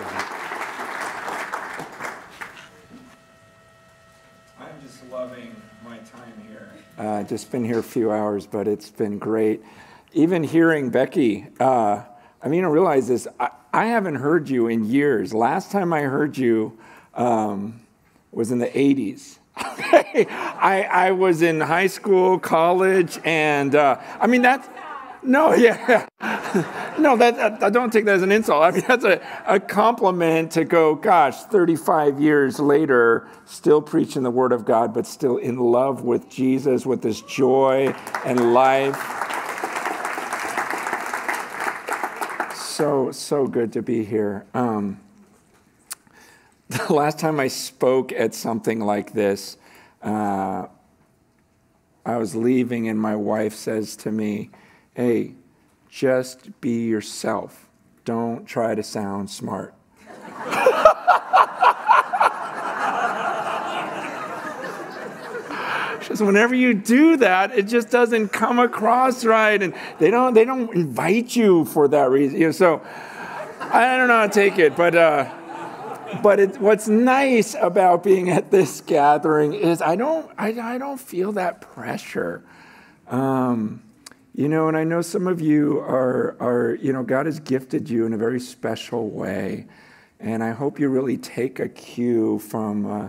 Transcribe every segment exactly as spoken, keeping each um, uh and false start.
President. I'm just loving my time here. Uh, just been here a few hours, but it's been great. Even hearing Becky, uh, I mean, I realize this, I, I haven't heard you in years. Last time I heard you um, was in the eighties. I, I was in high school, college, and uh, I mean, that's, no, yeah. No, that, I don't take that as an insult. I mean, that's a, a compliment to go, gosh, thirty-five years later, still preaching the Word of God, but still in love with Jesus, with this joy and life. So, so good to be here. Um, the last time I spoke at something like this, uh, I was leaving and my wife says to me, hey, just be yourself. Don't try to sound smart. Because whenever you do that, it just doesn't come across right, and they don't they don't invite you for that reason. You know, so I don't know how to take it, but uh, but it, what's nice about being at this gathering is I don't I, I don't feel that pressure, um, you know. And I know some of you are are you know, God has gifted you in a very special way, and I hope you really take a cue from uh,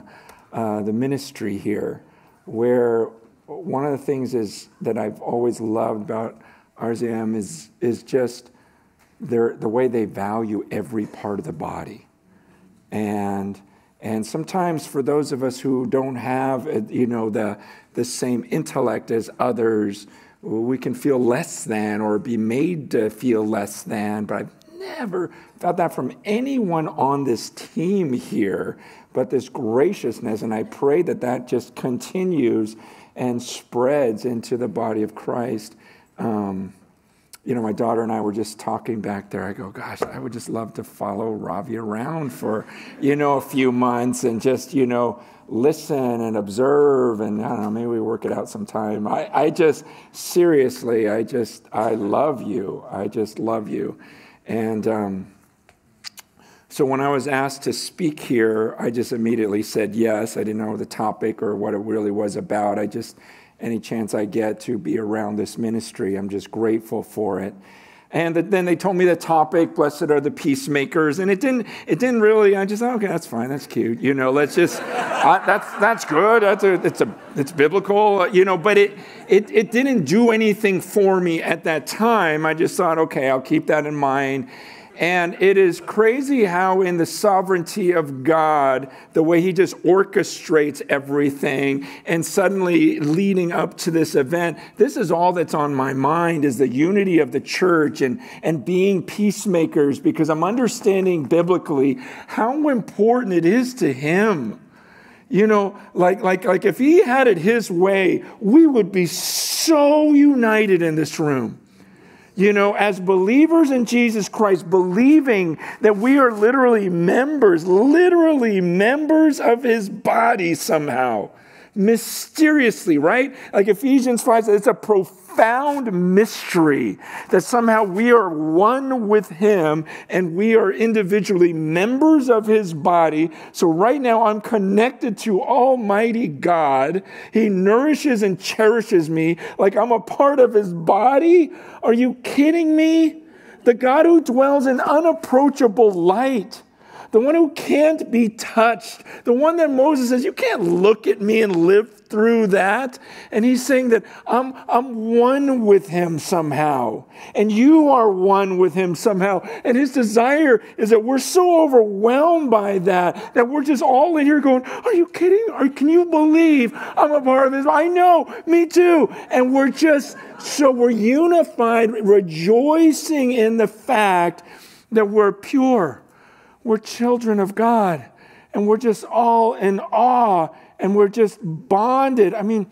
uh, the ministry here, where one of the things is that I've always loved about R Z M is is just their the way they value every part of the body, and and sometimes for those of us who don't have a, you know the the same intellect as others, we can feel less than or be made to feel less than. But I've never felt that from anyone on this team here, but this graciousness, and I pray that that just continues and spreads into the body of Christ. Um, you know, my daughter and I were just talking back there. I go, gosh, I would just love to follow Ravi around for, you know, a few months and just, you know, listen and observe, and I don't know, maybe we work it out sometime. I, I just, seriously, I just, I love you. I just love you. And um, so when I was asked to speak here, I just immediately said yes. I didn't know the topic or what it really was about. I just, any chance I get to be around this ministry, I'm just grateful for it. And then they told me the topic, blessed are the peacemakers. And it didn't, it didn't really, I just, okay, that's fine. That's cute. You know, let's just, I, that's, that's good. That's a, it's a, it's biblical, you know, but it, it, it didn't do anything for me at that time. I just thought, okay, I'll keep that in mind. And it is crazy how in the sovereignty of God, the way he just orchestrates everything, and suddenly leading up to this event, this is all that's on my mind, is the unity of the church and, and being peacemakers, because I'm understanding biblically how important it is to him. You know, like, like, like if he had it his way, we would be so united in this room. You know, as believers in Jesus Christ, believing that we are literally members, literally members of his body somehow. Mysteriously, right? Like Ephesians five says, it's a profound mystery that somehow we are one with him and we are individually members of his body. So right now I'm connected to Almighty God. He nourishes and cherishes me like I'm a part of his body. Are you kidding me? The God who dwells in unapproachable light, the one who can't be touched, the one that Moses says, you can't look at me and live through that. And he's saying that I'm, I'm one with him somehow, and you are one with him somehow. And his desire is that we're so overwhelmed by that, that we're just all in here going, are you kidding? Or can you believe I'm a part of this? I know, me too. And we're just, so we're unified, rejoicing in the fact that we're pure. We're children of God, and we're just all in awe, and we're just bonded. I mean,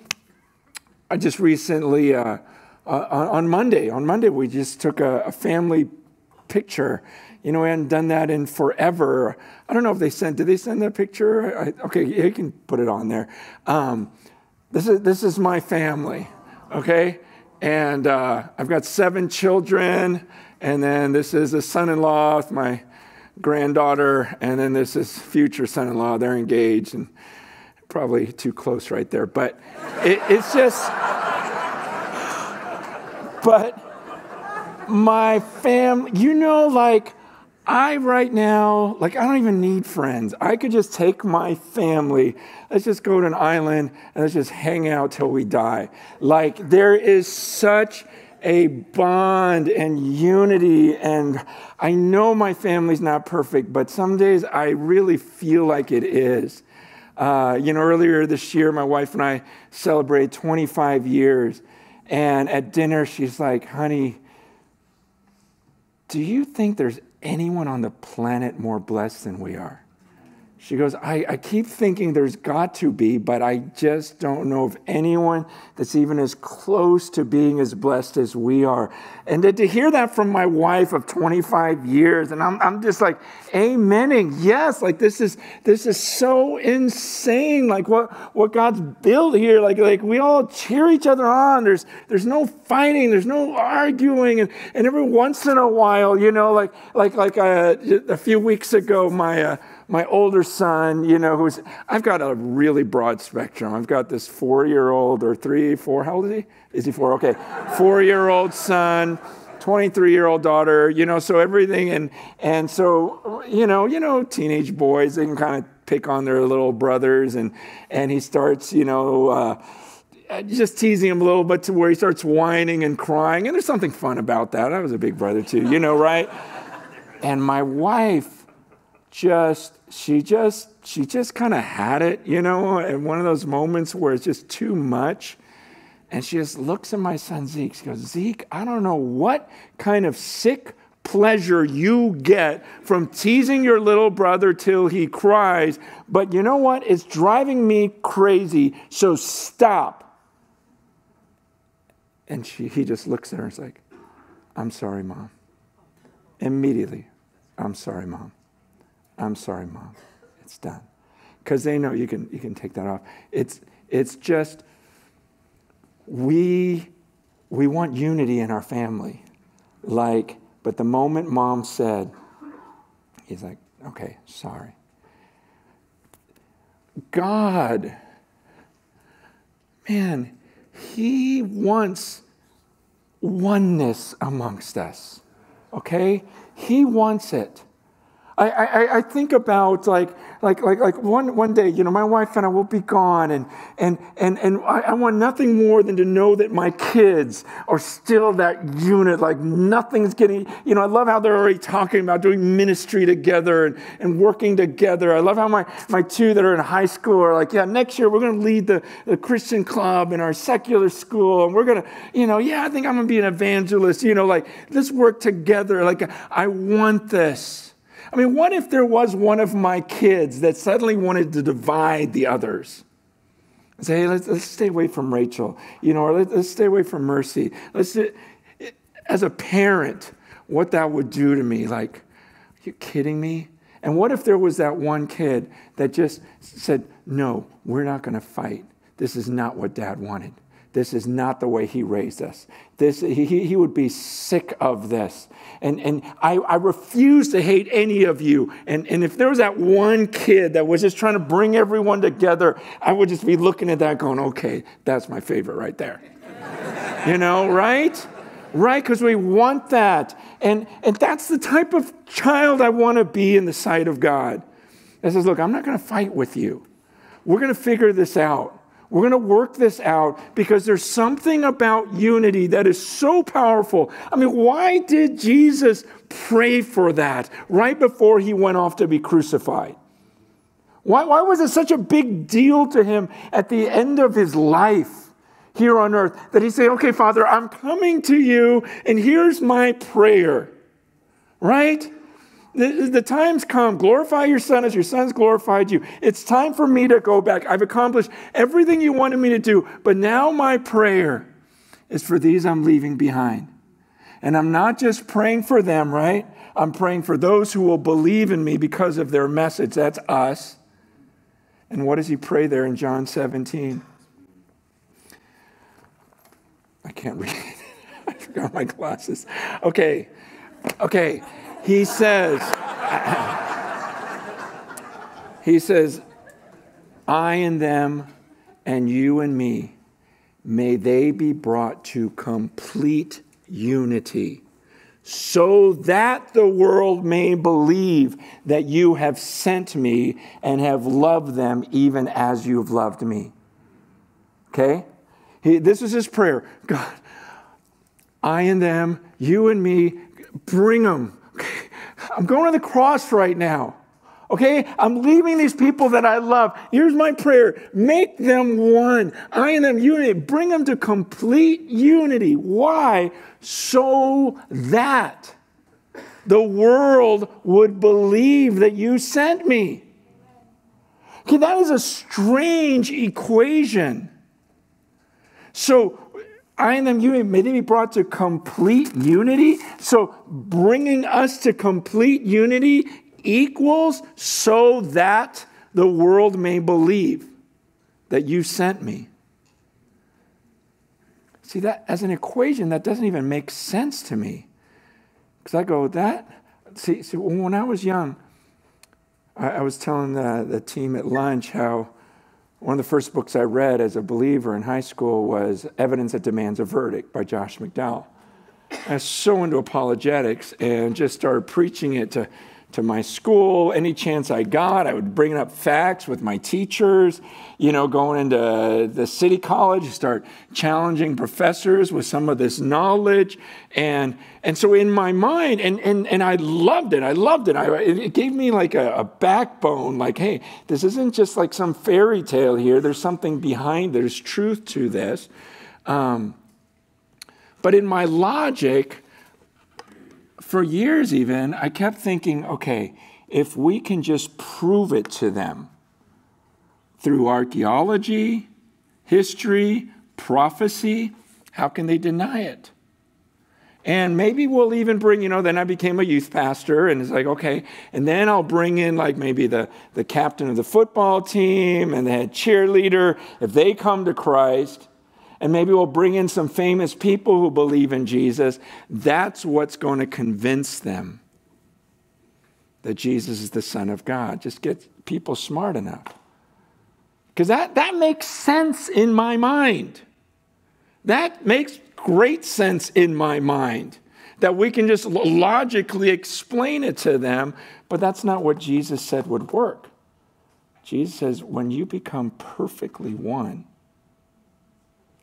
I just recently, uh, uh, on Monday, on Monday, we just took a, a family picture. You know, we hadn't done that in forever. I don't know if they sent, did they send that picture? I, okay, you can put it on there. Um, this is, this is my family, okay? And uh, I've got seven children, and then this is a son-in-law with my granddaughter, and then there's this future son-in-law. They're engaged, and probably too close right there. But it, it's just, but my family, you know, like I right now, like I don't even need friends. I could just take my family. Let's just go to an island and let's just hang out till we die. Like there is such a bond and unity, and I know my family's not perfect, but some days I really feel like it is. Uh, you know, earlier this year, my wife and I celebrated twenty-five years, and at dinner, she's like, honey, do you think there's anyone on the planet more blessed than we are? She goes, I, I keep thinking there's got to be, but I just don't know of anyone that's even as close to being as blessed as we are. And to, to hear that from my wife of twenty-five years, and I'm, I'm just like, amening, yes, like this is this is so insane, like what, what God's built here, like, like we all cheer each other on, there's, there's no fighting, there's no arguing, and, and every once in a while, you know, like, like, like uh, a few weeks ago, my... Uh, My older son, you know, who's, I've got a really broad spectrum. I've got this four-year-old or three, four, how old is he? Is he four? Okay. Four-year-old son, twenty-three-year-old daughter, you know, so everything. And and so, you know, you know, teenage boys, they can kind of pick on their little brothers. And, and he starts, you know, uh, just teasing him a little bit to where he starts whining and crying. And there's something fun about that. I was a big brother too, you know, right? And my wife, just, she just, she just kind of had it, you know, in one of those moments where it's just too much. And she just looks at my son, Zeke. She goes, Zeke, I don't know what kind of sick pleasure you get from teasing your little brother till he cries. But you know what? It's driving me crazy. So stop. And she, he just looks at her and is like, I'm sorry, Mom. Immediately, I'm sorry, Mom. I'm sorry, Mom. It's done. Because they know you can you can take that off. It's it's just we we want unity in our family. Like, but the moment Mom said, he's like, okay, sorry. God, man, he wants oneness amongst us. Okay? He wants it. I, I, I think about like like like like one one day, you know, my wife and I will be gone, and and and and I, I want nothing more than to know that my kids are still that unit, like nothing's getting, you know, I love how they're already talking about doing ministry together and, and working together. I love how my, my two that are in high school are like, yeah, next year we're gonna lead the, the Christian club in our secular school, and we're gonna, you know, yeah, I think I'm gonna be an evangelist, you know, like let's work together. Like I want this. I mean, what if there was one of my kids that suddenly wanted to divide the others? Say, hey, let's, let's stay away from Rachel, you know, or let, let's stay away from Mercy. Let's, it, it, as a parent, what that would do to me, like, are you kidding me? And what if there was that one kid that just said, no, we're not going to fight. This is not what Dad wanted. This is not the way he raised us. This, he, he would be sick of this. And, and I, I refuse to hate any of you. And, and if there was that one kid that was just trying to bring everyone together, I would just be looking at that going, okay, that's my favorite right there. You know, right? Right, because we want that. And, and that's the type of child I want to be in the sight of God. That says, look, I'm not going to fight with you. We're going to figure this out. We're going to work this out, because there's something about unity that is so powerful. I mean, why did Jesus pray for that right before he went off to be crucified? Why, why was it such a big deal to him at the end of his life here on earth that he said, okay, Father, I'm coming to you and here's my prayer, right? The, the time's come. Glorify your son as your son's glorified you. It's time for me to go back. I've accomplished everything you wanted me to do, but now my prayer is for these I'm leaving behind. And I'm not just praying for them, right? I'm praying for those who will believe in me because of their message. That's us. And what does he pray there in John seventeen? I can't read it. I forgot my glasses. Okay. Okay. He says, He says, I and them and you and me, may they be brought to complete unity, so that the world may believe that you have sent me and have loved them even as you've loved me. Okay? He, this is his prayer. God, I and them, you and me, bring them. Okay? I'm going to the cross right now. Okay? I'm leaving these people that I love. Here's my prayer. Make them one. I and them, unity. Bring them to complete unity. Why? So that the world would believe that you sent me. Okay, that is a strange equation. So, I and them, you, may they be brought to complete unity. So, bringing us to complete unity equals so that the world may believe that you sent me. See, that as an equation, that doesn't even make sense to me. Because I go, that, see, see, when I was young, I, I was telling the, the team at lunch how one of the first books I read as a believer in high school was Evidence That Demands a Verdict by Josh McDowell. I was so into apologetics and just started preaching it to to my school. Any chance I got, I would bring up facts with my teachers, you know, going into the city college, start challenging professors with some of this knowledge. And and so in my mind, and and, and I loved it. I loved it. I, it gave me like a, a backbone, like, hey, this isn't just like some fairy tale here. There's something behind. There's truth to this. Um, but in my logic, for years even, I kept thinking, okay, if we can just prove it to them through archaeology, history, prophecy, how can they deny it? And maybe we'll even bring, you know, then I became a youth pastor, and it's like, okay, and then I'll bring in like maybe the, the captain of the football team and the head cheerleader, if they come to Christ. And maybe we'll bring in some famous people who believe in Jesus. That's what's going to convince them that Jesus is the Son of God. Just get people smart enough. Because that, that makes sense in my mind. That makes great sense in my mind. That we can just logically explain it to them. But that's not what Jesus said would work. Jesus says, when you become perfectly one.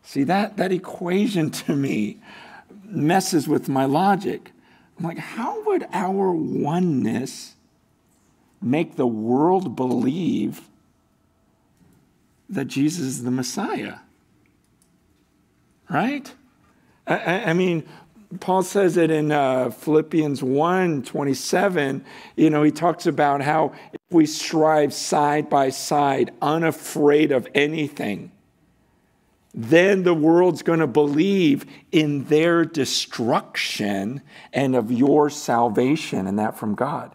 See, that, that equation to me messes with my logic. I'm like, how would our oneness make the world believe that Jesus is the Messiah? Right? I, I, I mean, Paul says it in uh, Philippians one twenty-seven. You know, he talks about how if we strive side by side, unafraid of anything, then the world's going to believe in their destruction and of your salvation, and that from God.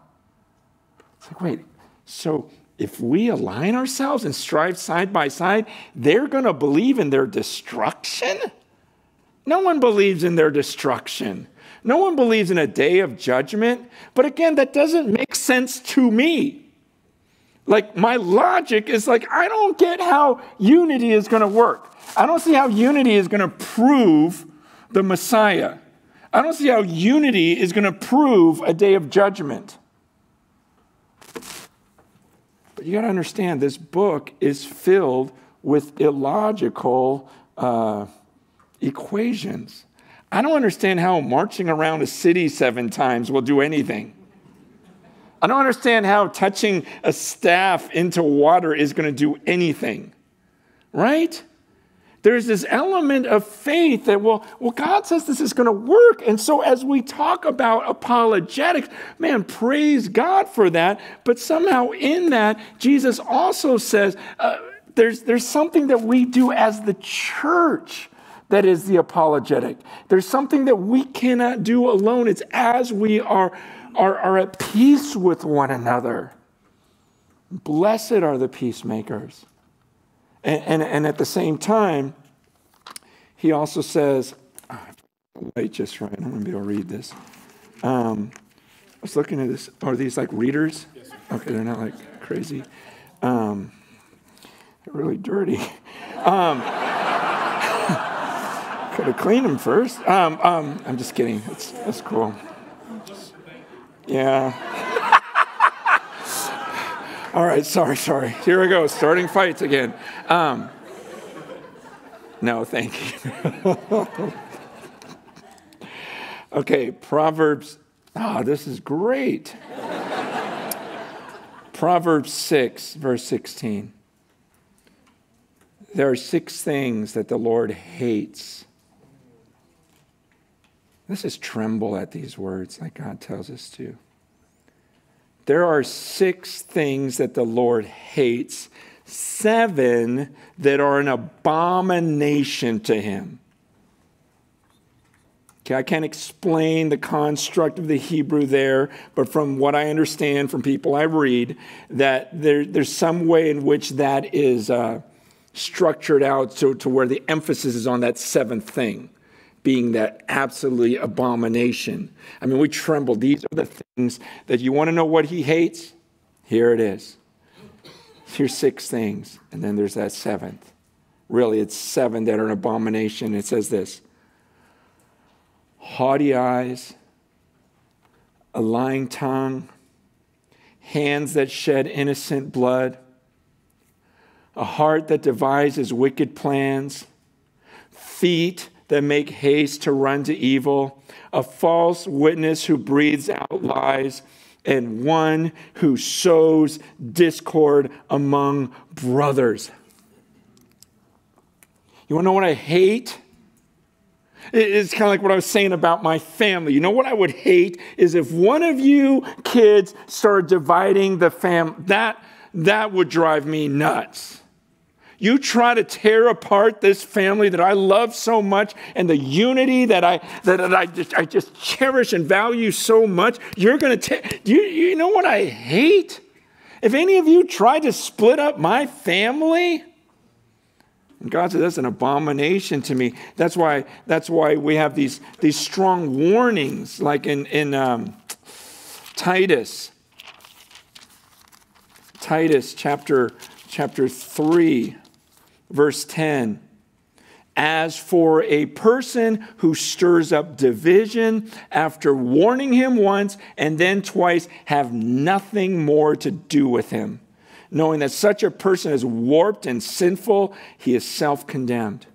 It's like, wait, so if we align ourselves and strive side by side, they're going to believe in their destruction? No one believes in their destruction. No one believes in a day of judgment. But again, that doesn't make sense to me. Like, my logic is like, I don't get how unity is going to work. I don't see how unity is going to prove the Messiah. I don't see how unity is going to prove a day of judgment. But you got to understand, this book is filled with illogical uh, equations. I don't understand how marching around a city seven times will do anything. I don't understand how touching a staff into water is going to do anything. Right? There's this element of faith that, well, well, God says this is going to work. And so as we talk about apologetics, man, praise God for that. But somehow in that, Jesus also says uh, there's, there's something that we do as the church that is the apologetic. There's something that we cannot do alone. It's as we are, are, are at peace with one another. Blessed are the peacemakers. And, and, and at the same time, he also says, oh, wait just right, I'm going to be able to read this. Um, I was looking at this. Are these like readers? Yes, okay, they're not like crazy. Um, they're really dirty. Um, could have cleaned them first. Um, um, I'm just kidding. That's, that's cool. Yeah. All right, sorry, sorry. Here we go, starting fights again. Um, no, thank you. Okay, Proverbs. Ah, this is great. Proverbs six, verse sixteen. There are six things that the Lord hates. This is tremble at these words, like God tells us to. There are six things that the Lord hates, seven that are an abomination to him. Okay, I can't explain the construct of the Hebrew there, but from what I understand from people I read, that there, there's some way in which that is uh, structured out to, to where the emphasis is on that seventh thing, being that absolutely abomination. I mean, we tremble. These are the things that you want to know what he hates? Here it is. Here's six things, and then there's that seventh. Really, it's seven that are an abomination. It says this. Haughty eyes, a lying tongue, hands that shed innocent blood, a heart that devises wicked plans, feet that make haste to run to evil, a false witness who breathes out lies, and one who sows discord among brothers. You want to know what I hate? It's kind of like what I was saying about my family. You know what I would hate is if one of you kids started dividing the family. That, that would drive me nuts. You try to tear apart this family that I love so much and the unity that I, that, that I, just, I just cherish and value so much. You're going to – you, you know what I hate? If any of you try to split up my family – and God said, that's an abomination to me. That's why, that's why we have these, these strong warnings, like in, in um, Titus. Titus chapter, chapter three, verse ten. As for a person who stirs up division, after warning him once and then twice, have nothing more to do with him. Knowing that such a person is warped and sinful, he is self-condemned.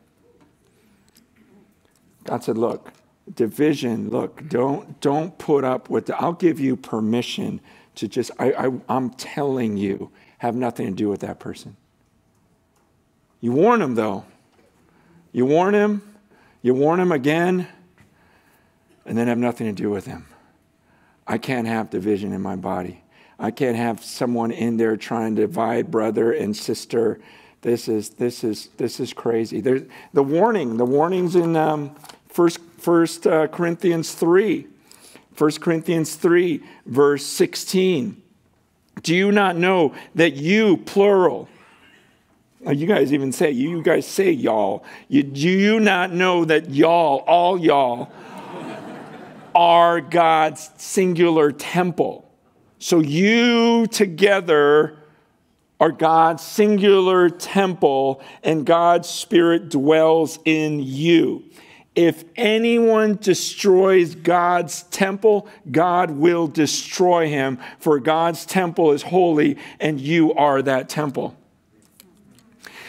God said, look, division, look, don't, don't put up with it. I'll give you permission to just, I, I, I'm telling you, have nothing to do with that person. You warn him, though. You warn him, you warn him again, and then have nothing to do with him. I can't have division in my body. I can't have someone in there trying to divide brother and sister. This is this is this is crazy. There's the warning. The warnings in um, first First uh, Corinthians three, First Corinthians three, verse sixteen. Do you not know that you, plural? You guys even say you. You guys say y'all. You, do you not know that y'all, all y'all, are God's singular temple? So you together are God's singular temple, and God's Spirit dwells in you. If anyone destroys God's temple, God will destroy him, for God's temple is holy, and you are that temple.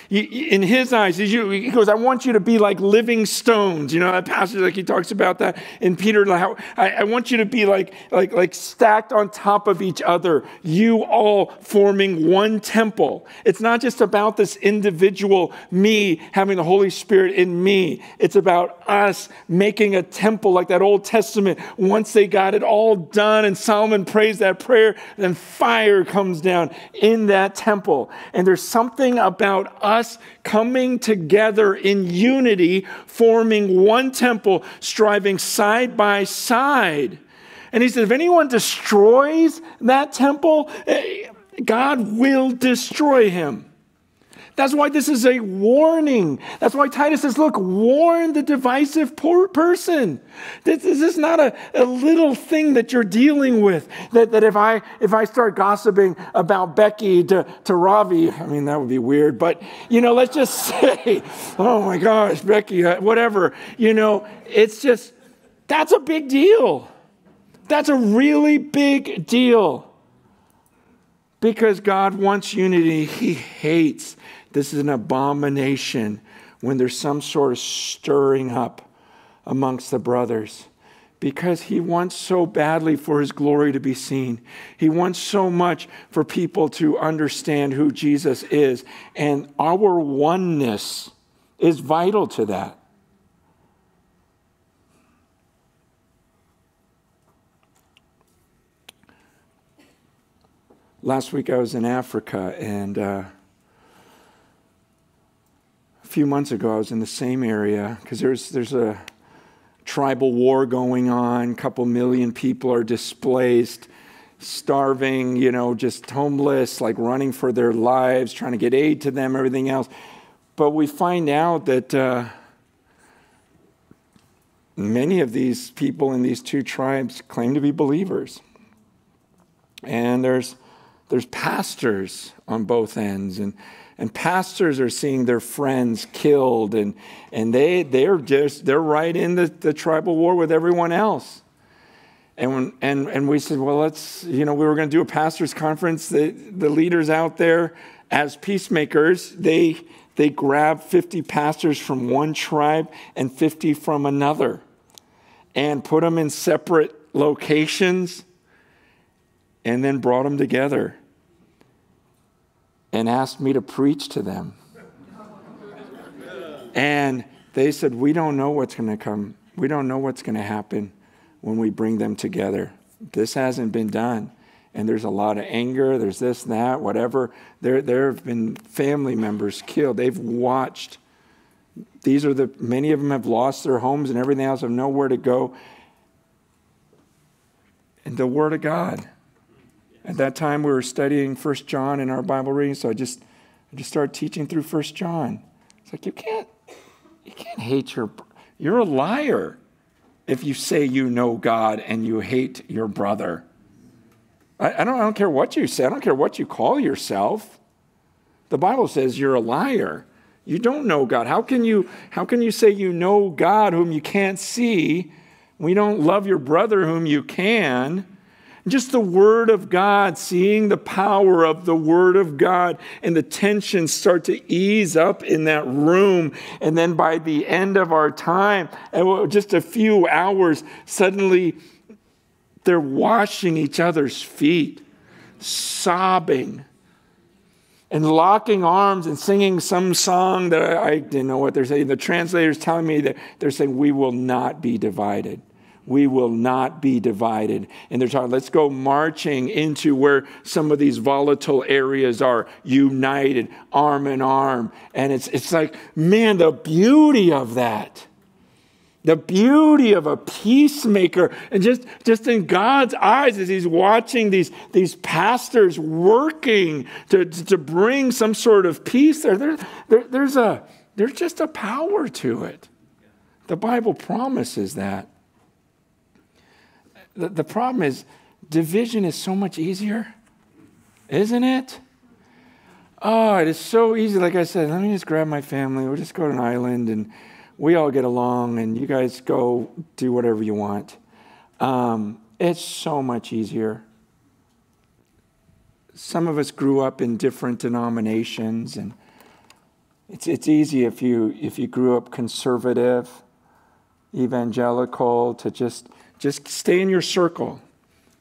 In his eyes, he goes, I want you to be like living stones. You know, that passage, like he talks about that in Peter, how I want you to be like, like, like stacked on top of each other, you all forming one temple. It's not just about this individual me having the Holy Spirit in me. It's about us making a temple like that Old Testament. Once they got it all done and Solomon prays that prayer, then fire comes down in that temple. And there's something about us Us coming together in unity, forming one temple, striving side by side. And he said, if anyone destroys that temple, God will destroy him. That's why this is a warning. That's why Titus says, look, warn the divisive person. This, this is not a, a little thing that you're dealing with, that, that if I if I start gossiping about Becky to, to Ravi, I mean, that would be weird, but, you know, let's just say, oh my gosh, Becky, whatever. You know, it's just, that's a big deal. That's a really big deal. Because God wants unity. He hates. This is an abomination when there's some sort of stirring up amongst the brothers. Because he wants so badly for his glory to be seen. He wants so much for people to understand who Jesus is. And our oneness is vital to that. Last week I was in Africa, and uh, a few months ago I was in the same area because there's, there's a tribal war going on. A couple million people are displaced, starving, you know, just homeless, like running for their lives, trying to get aid to them, everything else. But we find out that uh, many of these people in these two tribes claim to be believers. And there's There's pastors on both ends, and, and pastors are seeing their friends killed, and, and they, they're just, they're right in the, the tribal war with everyone else. And, when, and, and we said, well, let's, you know, we were going to do a pastor's conference. The, the leaders out there as peacemakers, they, they grabbed fifty pastors from one tribe and fifty from another and put them in separate locations. And then brought them together and asked me to preach to them. And they said, we don't know what's going to come. We don't know what's going to happen when we bring them together. This hasn't been done. And there's a lot of anger. There's this, that, whatever. There, there have been family members killed. They've watched. These are the, many of them have lost their homes and everything else, have nowhere to go. And the Word of God. At that time, we were studying First John in our Bible reading, so I just, I just started teaching through First John. It's like, you can't, you can't hate your, you're a liar if you say you know God and you hate your brother. I, I, don't, I don't care what you say. I don't care what you call yourself. The Bible says you're a liar. You don't know God. How can you, how can you say you know God whom you can't see? We don't love your brother whom you can. Just the Word of God, seeing the power of the Word of God, and the tensions start to ease up in that room. And then by the end of our time, just a few hours, suddenly they're washing each other's feet, sobbing, and locking arms and singing some song that I, I didn't know what they're saying. The translator's telling me that they're saying, we will not be divided. We will not be divided. And they're talking, let's go marching into where some of these volatile areas are, united, arm in arm. And it's, it's like, man, the beauty of that. The beauty of a peacemaker. And just, just in God's eyes, as he's watching these, these pastors working to, to bring some sort of peace there, there, there, there's, a, there's just a power to it. The Bible promises that. The problem is division is so much easier, isn't it? Oh, it is so easy. Like I said, let me just grab my family. We'll just go to an island and we all get along and you guys go do whatever you want. Um, it's so much easier. Some of us grew up in different denominations, and it's, it's easy if you, if you grew up conservative, evangelical, to just... Just stay in your circle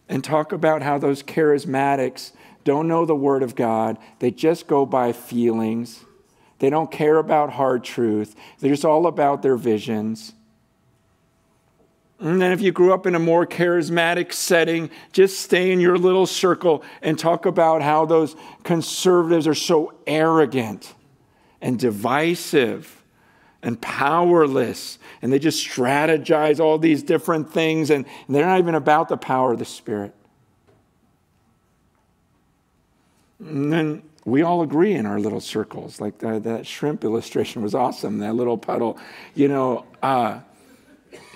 and talk about how those charismatics don't know the Word of God. They just go by feelings. They don't care about hard truth. They're just all about their visions. And then if you grew up in a more charismatic setting, just stay in your little circle and talk about how those conservatives are so arrogant and divisive and powerless, and they just strategize all these different things, and they're not even about the power of the Spirit. And then We all agree in our little circles. Like the, that shrimp illustration was awesome, that little puddle. You know, uh,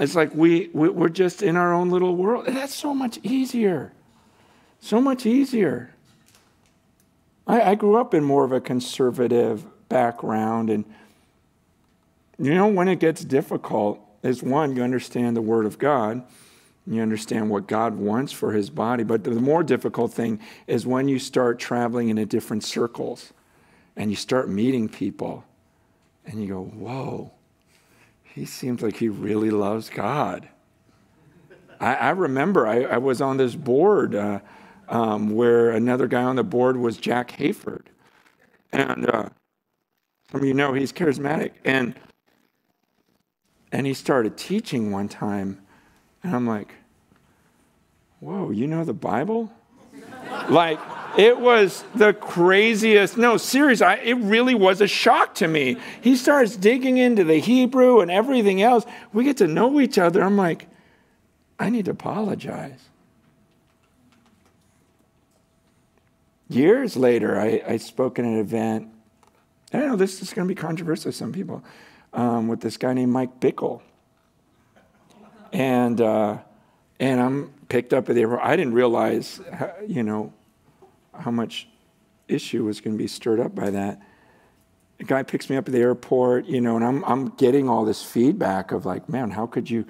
it's like we, we, we're just in our own little world. And that's so much easier. So much easier. I, I grew up in more of a conservative background. And, you know, when it gets difficult is, one, you understand the Word of God. You understand what God wants for his body. But the more difficult thing is when you start traveling in a different circles and you start meeting people and you go, whoa, he seems like he really loves God. I, I remember I, I was on this board uh, um, where another guy on the board was Jack Hayford. And uh, some of you know he's charismatic. And, and he started teaching one time. And I'm like, whoa, you know the Bible? Like, it was the craziest. No, seriously, I, it really was a shock to me. He starts digging into the Hebrew and everything else. We get to know each other. I'm like, I need to apologize. Years later, I, I spoke at an event. I don't know, this is going to be controversial to some people, um, with this guy named Mike Bickle. And uh, and I'm picked up at the airport. I didn't realize, how, you know, how much issue was going to be stirred up by that. A guy picks me up at the airport, you know, and I'm I'm getting all this feedback of like, man, how could you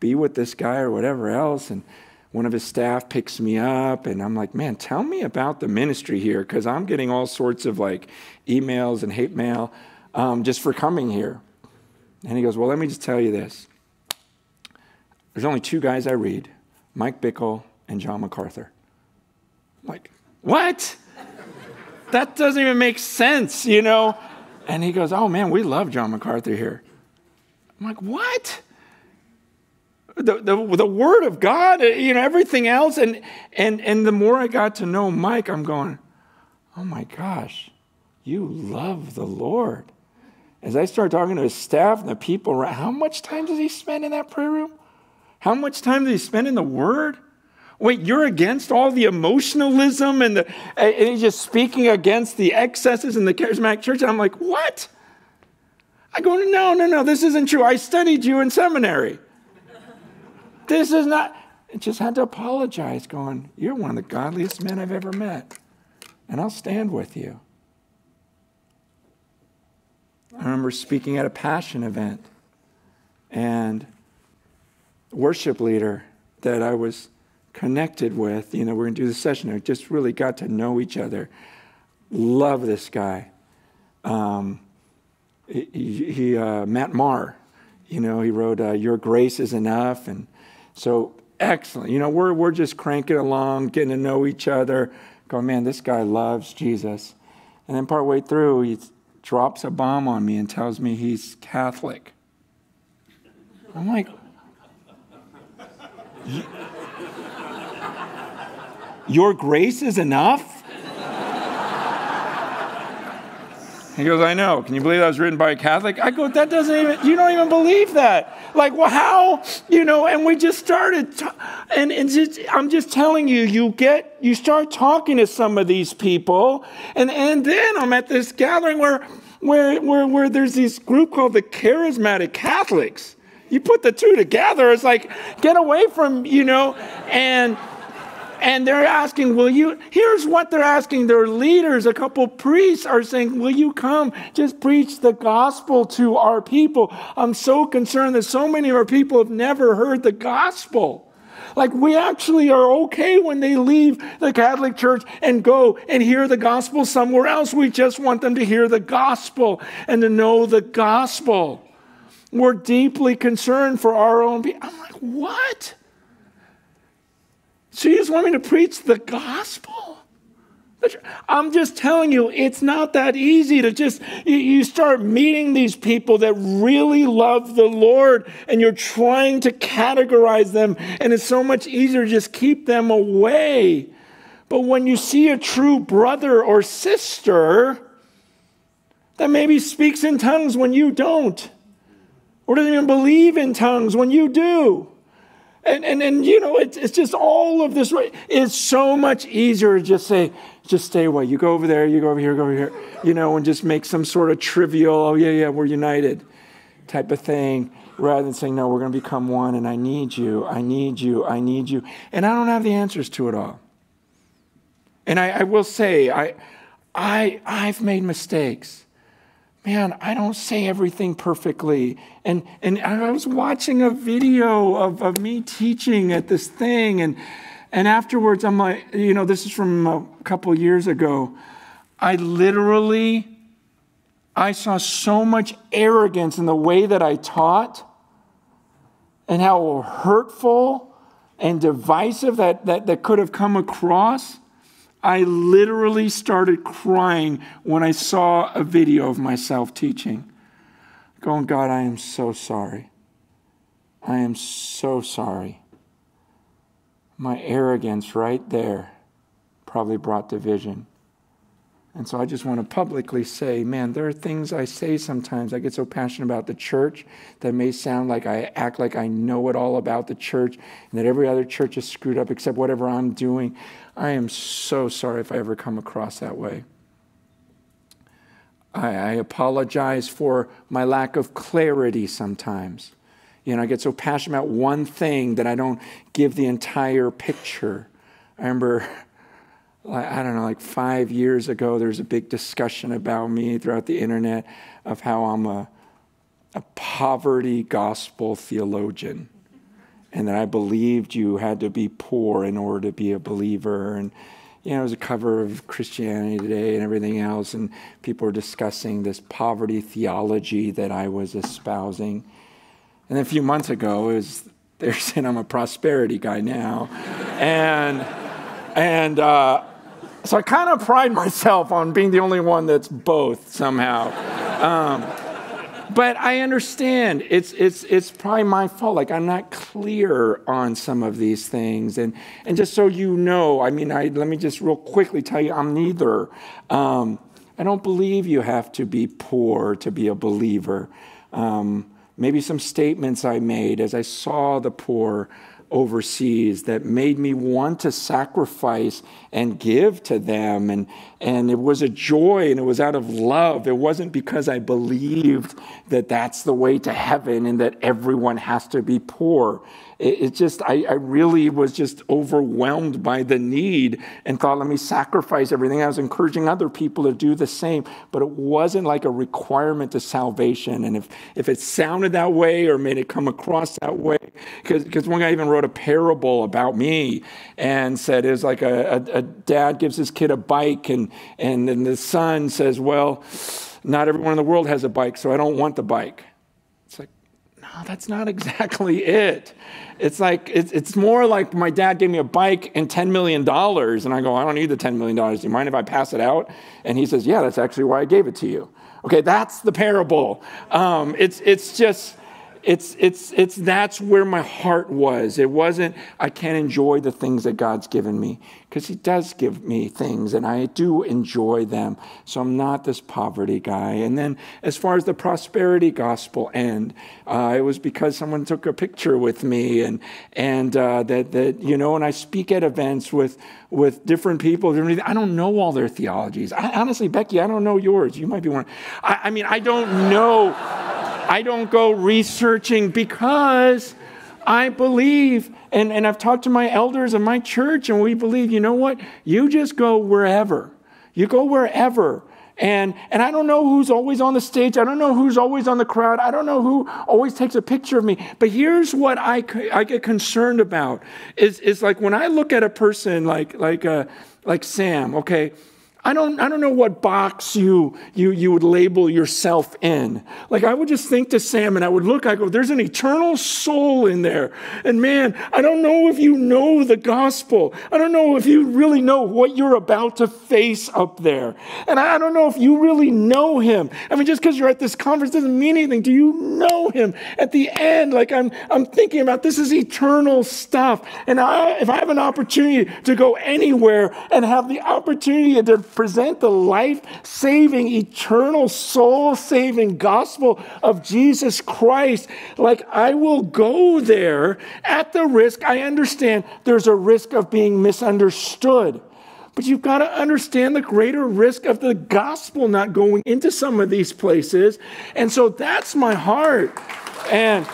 be with this guy or whatever else? And one of his staff picks me up, and I'm like, man, tell me about the ministry here, because I'm getting all sorts of like emails and hate mail um, just for coming here. And he goes, well, let me just tell you this. There's only two guys I read, Mike Bickle and John MacArthur. I'm like, what? That doesn't even make sense, you know? And he goes, oh man, we love John MacArthur here. I'm like, what? The, the, the Word of God, you know, everything else. And, and, and the more I got to know Mike, I'm going, oh my gosh, you love the Lord. As I start talking to his staff and the people around, how much time does he spend in that prayer room? How much time do you spend in the Word? Wait, you're against all the emotionalism and, the, and he's just speaking against the excesses in the charismatic church. And I'm like, what? I go, no, no, no, this isn't true. I studied you in seminary. This is not. I just had to apologize, going, you're one of the godliest men I've ever met. And I'll stand with you. I remember speaking at a Passion event. And worship leader that I was connected with, you know, we're going to do the session. I just really got to know each other. Love this guy. Um, he, he uh, Matt Marr, you know, he wrote, uh, Your Grace is Enough. And so excellent. You know, we're, we're just cranking along, getting to know each other, going, man, this guy loves Jesus. And then partway through, he drops a bomb on me and tells me he's Catholic. I'm like, Your grace is enough? He goes, I know. Can you believe that was written by a Catholic? I go, that doesn't even, you don't even believe that. Like, well, how? You know, and we just started. T and and just, I'm just telling you, you get, you start talking to some of these people. And, and then I'm at this gathering where, where, where, where there's this group called the Charismatic Catholics. You put the two together, it's like, get away from, you know, and and they're asking, will you, here's what they're asking their leaders, a couple priests are saying, will you come just preach the gospel to our people? I'm so concerned that so many of our people have never heard the gospel. Like, we actually are okay when they leave the Catholic Church and go and hear the gospel somewhere else. We just want them to hear the gospel and to know the gospel. We're deeply concerned for our own people. I'm like, what? So you just want me to preach the gospel? I'm just telling you, it's not that easy to just, you start meeting these people that really love the Lord and you're trying to categorize them, and it's so much easier to just keep them away. But when you see a true brother or sister that maybe speaks in tongues when you don't, or doesn't even believe in tongues when you do. And, and, and you know, it's, it's just all of this. It's so much easier to just say, just stay away. You go over there, you go over here, go over here, you know, and just make some sort of trivial, oh, yeah, yeah, we're united type of thing, rather than saying, no, we're going to become one, and I need you, I need you, I need you. And I don't have the answers to it all. And I, I will say, I, I, I've made mistakes. Man, I don't say everything perfectly. And, and I was watching a video of, of me teaching at this thing, and, and afterwards, I'm like, you know, this is from a couple years ago. I literally, I saw so much arrogance in the way that I taught and how hurtful and divisive that, that, that could have come across. I literally started crying when I saw a video of myself teaching. Going, God, I am so sorry. I am so sorry. My arrogance right there probably brought division. And so I just want to publicly say, man, there are things I say sometimes. I get so passionate about the church that may sound like I act like I know it all about the church and that every other church is screwed up except whatever I'm doing. I am so sorry if I ever come across that way. I, I apologize for my lack of clarity sometimes. You know, I get so passionate about one thing that I don't give the entire picture. I remember, I don't know, like five years ago, there was a big discussion about me throughout the internet of how I'm a, a poverty gospel theologian. And that I believed you had to be poor in order to be a believer. And, you know, it was a cover of Christianity Today and everything else. And people were discussing this poverty theology that I was espousing. And a few months ago, it was, they're saying I'm a prosperity guy now. and and uh, so I kind of pride myself on being the only one that's both somehow. Um, But I understand it's it's it's probably my fault. Like I'm not clear on some of these things, and and just so you know, I mean, I let me just real quickly tell you, I'm neither. Um, I don't believe you have to be poor to be a believer. Um, maybe some statements I made as I saw the poor overseas that made me want to sacrifice and give to them. And, and it was a joy and it was out of love. It wasn't because I believed that that's the way to heaven and that everyone has to be poor. It, it just, I, I really was just overwhelmed by the need and thought, let me sacrifice everything. I was encouraging other people to do the same, but it wasn't like a requirement to salvation. And if, if it sounded that way or made it come across that way, because because one guy even wrote a parable about me and said it was like a, a, a dad gives his kid a bike and and then the son says, well, not everyone in the world has a bike, so I don't want the bike. It's like, no, that's not exactly it. It's like, it's, it's more like my dad gave me a bike and ten million dollars and I go, I don't need the ten million dollars. Do you mind if I pass it out? And he says, yeah, that's actually why I gave it to you. Okay, that's the parable. Um, it's, it's just... It's, it's, it's, that's where my heart was. It wasn't, I can't enjoy the things that God's given me, because he does give me things and I do enjoy them. So I'm not this poverty guy. And then as far as the prosperity gospel end, uh, it was because someone took a picture with me and, and, uh, that, that, you know, and I speak at events with, with different people. I don't know all their theologies. I, honestly, Becky, I don't know yours. You might be one. I, I mean, I don't know. I don't go researching because I believe, and, and I've talked to my elders in my church, and we believe, you know what? You just go wherever. You go wherever. And, and I don't know who's always on the stage. I don't know who's always on the crowd. I don't know who always takes a picture of me. But here's what I, I get concerned about. Is, is like when I look at a person like, like, uh, like Sam, okay, I don't, I don't know what box you, you, you would label yourself in. Like, I would just think to Sam, and I would look, I go, there's an eternal soul in there. And man, I don't know if you know the gospel. I don't know if you really know what you're about to face up there. And I don't know if you really know him. I mean, just because you're at this conference doesn't mean anything. Do you know him? At the end, like, I'm, I'm thinking about this is eternal stuff. And I, if I have an opportunity to go anywhere and have the opportunity to present the life-saving, eternal, soul-saving gospel of Jesus Christ, like I will go there at the risk. I understand there's a risk of being misunderstood. But you've got to understand the greater risk of the gospel not going into some of these places. And so that's my heart. And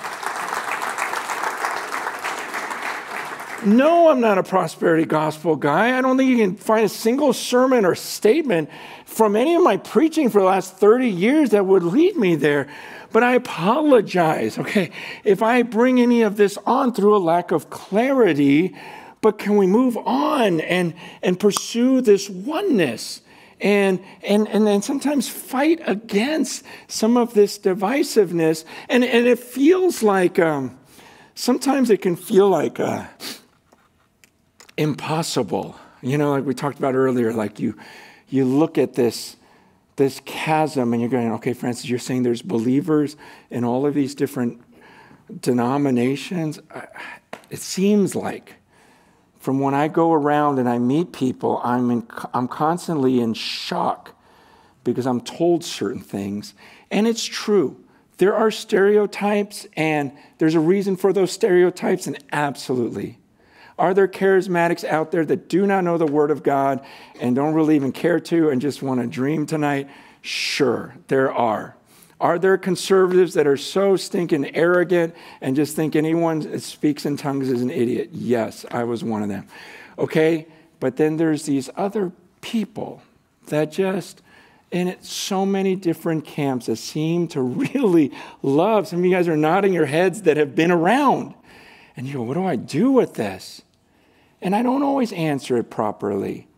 no, I'm not a prosperity gospel guy. I don't think you can find a single sermon or statement from any of my preaching for the last thirty years that would lead me there. But I apologize, okay, if I bring any of this on through a lack of clarity. But can we move on and, and pursue this oneness and, and, and then sometimes fight against some of this divisiveness? And, and it feels like, um, sometimes it can feel like uh, impossible. You know, like we talked about earlier, like you, you look at this, this chasm and you're going, okay, Francis, you're saying there's believers in all of these different denominations. It seems like. From when I go around and I meet people, I'm, in, I'm constantly in shock because I'm told certain things. And it's true. There are stereotypes, and there's a reason for those stereotypes, and absolutely. Are there charismatics out there that do not know the Word of God and don't really even care to and just want to dream tonight? Sure, there are. Are there conservatives that are so stinking arrogant and just think anyone that speaks in tongues is an idiot? Yes, I was one of them. Okay? But then there's these other people that just, and it's so many different camps that seem to really love. Some of you guys are nodding your heads that have been around. And you go, what do I do with this? And I don't always answer it properly.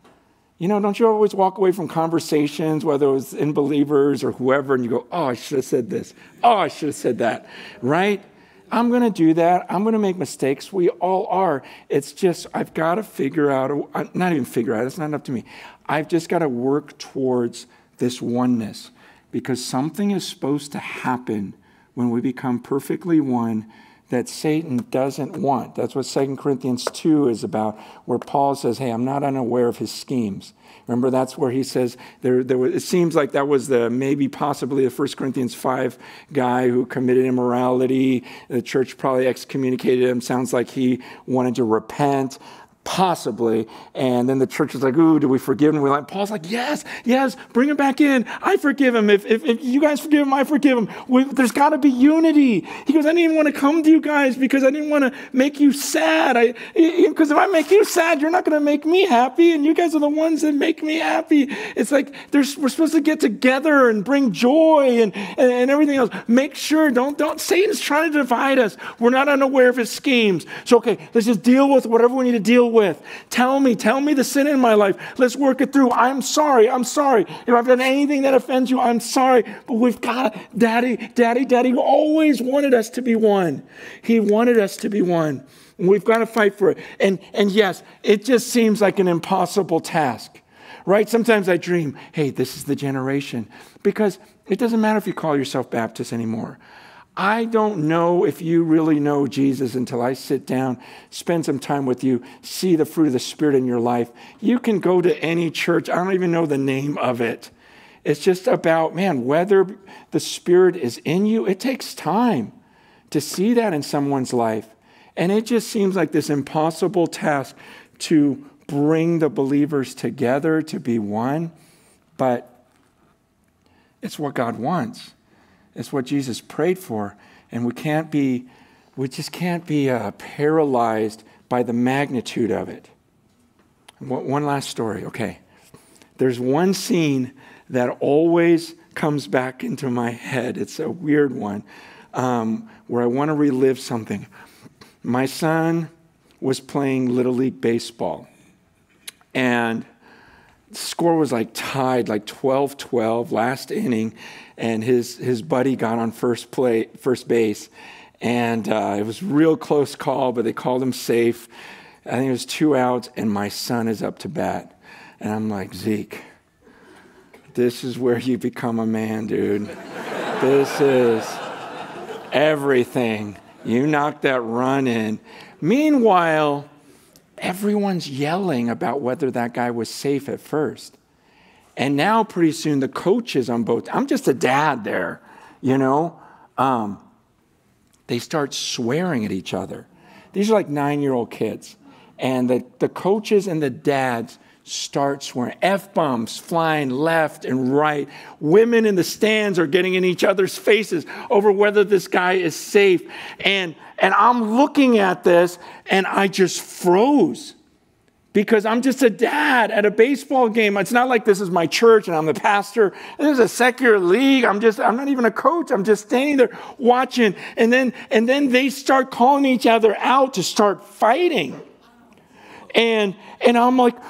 You know, don't you always walk away from conversations, whether it was in believers or whoever, and you go, oh, I should have said this. Oh, I should have said that, right? I'm going to do that. I'm going to make mistakes. We all are. It's just I've got to figure out, not even figure out, it's not up to me. I've just got to work towards this oneness because something is supposed to happen when we become perfectly one that Satan doesn't want. That's what Second Corinthians two is about, where Paul says, hey, I'm not unaware of his schemes. Remember, that's where he says, there, there was, it seems like that was the maybe possibly the First Corinthians five guy who committed immorality. The church probably excommunicated him. Sounds like he wanted to repent. Possibly. And then the church is like, ooh, do we forgive him? We're like, Paul's like, yes, yes, bring him back in. I forgive him. If, if, if you guys forgive him, I forgive him. We, there's got to be unity. He goes, I didn't even want to come to you guys because I didn't want to make you sad. I Because if I make you sad, you're not going to make me happy. And you guys are the ones that make me happy. It's like there's, we're supposed to get together and bring joy and, and, and everything else. Make sure, don't, don't, Satan's trying to divide us. We're not unaware of his schemes. So, okay, let's just deal with whatever we need to deal with. with. Tell me, tell me the sin in my life. Let's work it through. I'm sorry. I'm sorry. If I've done anything that offends you, I'm sorry. But we've got to, Daddy, Daddy, Daddy always wanted us to be one. He wanted us to be one. And we've got to fight for it. And, and yes, it just seems like an impossible task, right? Sometimes I dream, hey, this is the generation. Because it doesn't matter if you call yourself Baptist anymore. I don't know if you really know Jesus until I sit down, spend some time with you, see the fruit of the Spirit in your life. You can go to any church. I don't even know the name of it. It's just about, man, whether the Spirit is in you. It takes time to see that in someone's life. And it just seems like this impossible task to bring the believers together to be one. But it's what God wants. It's what Jesus prayed for, and we can't be, we just can't be uh, paralyzed by the magnitude of it. What, one last story, okay. There's one scene that always comes back into my head. It's a weird one, um, where I want to relive something. My son was playing Little League Baseball, and the score was like tied, like twelve twelve, last inning, and his his buddy got on first play, first base, and uh, it was a real close call, but they called him safe. I think it was two outs, and my son is up to bat, and I'm like, Zeke, this is where you become a man, dude. This is everything. You knocked that run in. Meanwhile, everyone's yelling about whether that guy was safe at first. And now pretty soon the coaches on both, I'm just a dad there, you know, um, they start swearing at each other. These are like nine-year-old kids. And the, the coaches and the dads starts where F-bombs flying left and right. Women in the stands are getting in each other's faces over whether this guy is safe. And, and I'm looking at this, and I just froze because I'm just a dad at a baseball game. It's not like this is my church and I'm the pastor. This is a secular league. I'm just, I'm not even a coach. I'm just standing there watching. And then, and then they start calling each other out to start fighting. And and I'm like,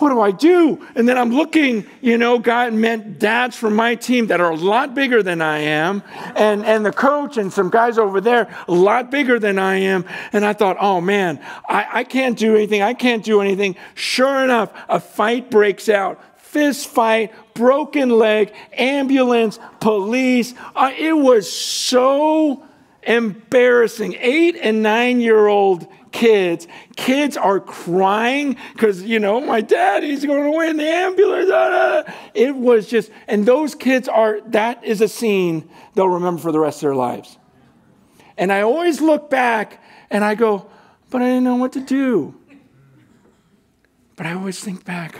what do I do? And then I'm looking, you know, God meant dads from my team that are a lot bigger than I am, and, and the coach and some guys over there, a lot bigger than I am. And I thought, oh, man, I, I can't do anything. I can't do anything. Sure enough, a fight breaks out. Fist fight, broken leg, ambulance, police. Uh, it was so embarrassing. Eight and nine-year-old Kids, kids are crying because, you know, my dad, he's going away in the ambulance. Ah, ah. It was just, and those kids are, that is a scene they'll remember for the rest of their lives. And I always look back and I go, but I didn't know what to do. But I always think back,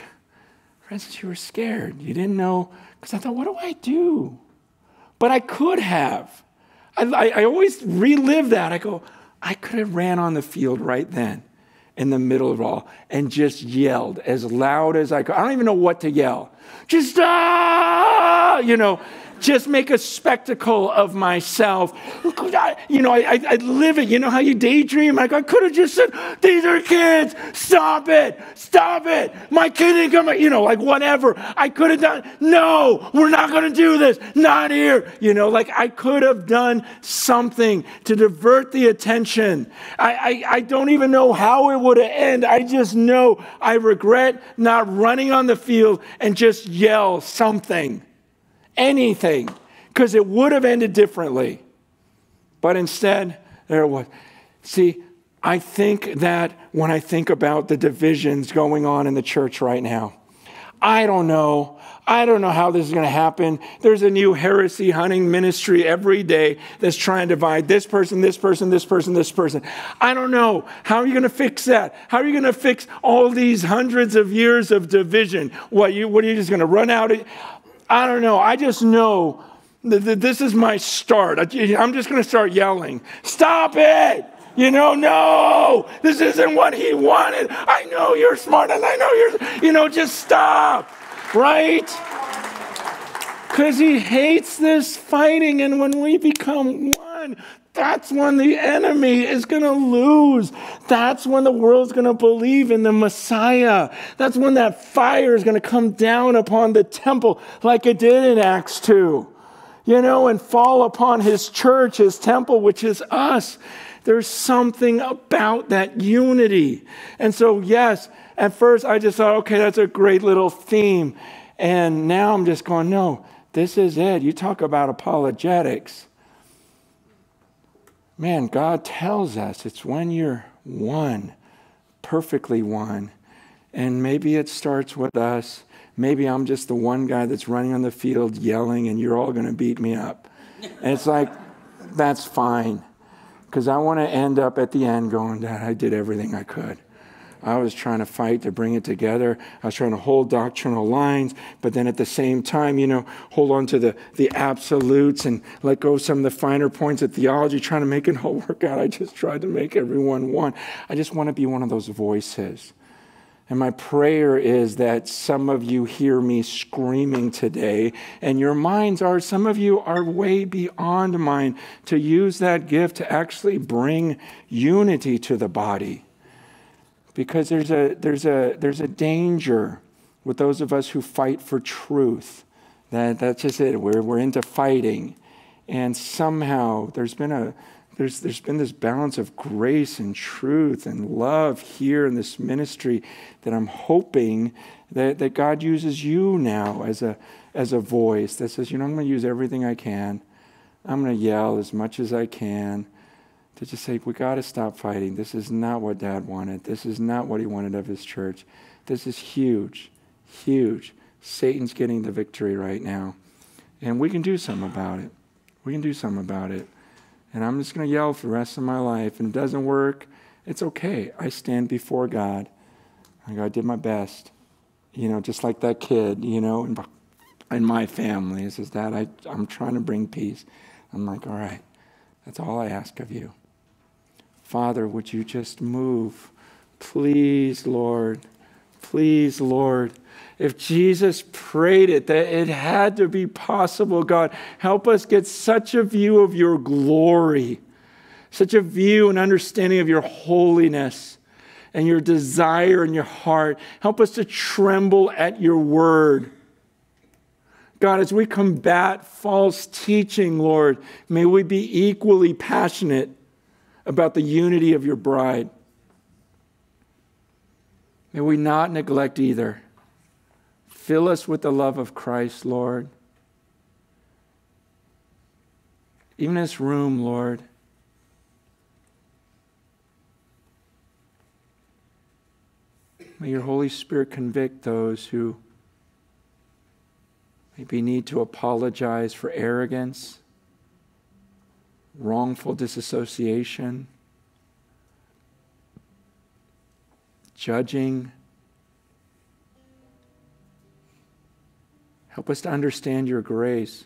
Francis, you were scared. You didn't know, because I thought, what do I do? But I could have. I, I, I always relive that. I go, I could have ran on the field right then in the middle of it all and just yelled as loud as I could. I don't even know what to yell. Just, ah, you know, just make a spectacle of myself. You know, I, I, I live it. You know how you daydream? Like, I could have just said, these are kids. Stop it. Stop it. My kid didn't come. You know, like whatever. I could have done. No, we're not going to do this. Not here. You know, like I could have done something to divert the attention. I, I, I don't even know how it would have ended. I just know I regret not running on the field and just yell something. Anything, because it would have ended differently. But instead, there it was. See, I think that when I think about the divisions going on in the church right now, I don't know. I don't know how this is going to happen. There's a new heresy hunting ministry every day that's trying to divide this person, this person, this person, this person. I don't know. How are you going to fix that? How are you going to fix all these hundreds of years of division? What, you, what are you just going to run out of? I don't know. I just know that this is my start. I'm just going to start yelling. Stop it. You know, no, this isn't what he wanted. I know you're smart and I know you're, you know, just stop. Right? Because he hates this fighting. And when we become one, that's when the enemy is going to lose. That's when the world's going to believe in the Messiah. That's when that fire is going to come down upon the temple like it did in Acts two, you know, and fall upon his church, his temple, which is us. There's something about that unity. And so, yes, at first I just thought, okay, that's a great little theme. And now I'm just going, no, this is it. You talk about apologetics. Man, God tells us it's when you're one, perfectly one. And maybe it starts with us. Maybe I'm just the one guy that's running on the field yelling and you're all going to beat me up. And it's like, that's fine. Because I want to end up at the end going, Dad, I did everything I could. I was trying to fight to bring it together. I was trying to hold doctrinal lines, but then at the same time, you know, hold on to the, the absolutes and let go of some of the finer points of theology, trying to make it all work out. I just tried to make everyone one. I just want to be one of those voices. And my prayer is that some of you hear me screaming today, and your minds are, some of you are way beyond mine, to use that gift to actually bring unity to the body. Because there's a, there's a, there's a danger with those of us who fight for truth. That, that's just it. We're, we're into fighting. And somehow there's been a, there's, there's been this balance of grace and truth and love here in this ministry that I'm hoping that, that God uses you now as a, as a voice that says, you know, I'm going to use everything I can. I'm going to yell as much as I can. To just say, we got to stop fighting. This is not what Dad wanted. This is not what he wanted of his church. This is huge, huge. Satan's getting the victory right now. And we can do something about it. We can do something about it. And I'm just going to yell for the rest of my life. And if it doesn't work, it's okay. I stand before God. I go, I did my best. you know, just like that kid, you know, in, in my family. He says, Dad, I, I'm trying to bring peace. I'm like, all right, that's all I ask of you. Father, would you just move? Please, Lord. Please, Lord. If Jesus prayed it, that it had to be possible, God, help us get such a view of your glory, such a view and understanding of your holiness and your desire in your heart. Help us to tremble at your word. God, as we combat false teaching, Lord, may we be equally passionate about the unity of your bride. May we not neglect either. Fill us with the love of Christ, Lord. Even this room, Lord. May your Holy Spirit convict those who maybe need to apologize for arrogance, wrongful disassociation, judging. Help us to understand your grace.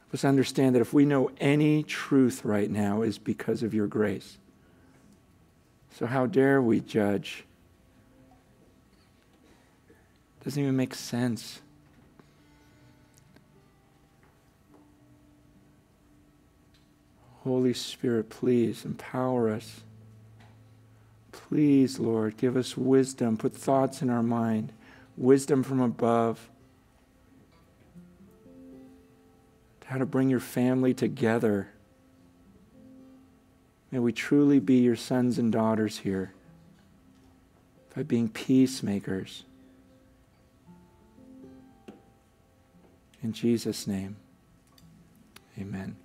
Help us understand that if we know any truth right now, is because of your grace. So how dare we judge? Doesn't even make sense. Holy Spirit, please empower us. Please, Lord, give us wisdom. Put thoughts in our mind. Wisdom from above. How to bring your family together. May we truly be your sons and daughters here by being peacemakers. In Jesus' name, amen.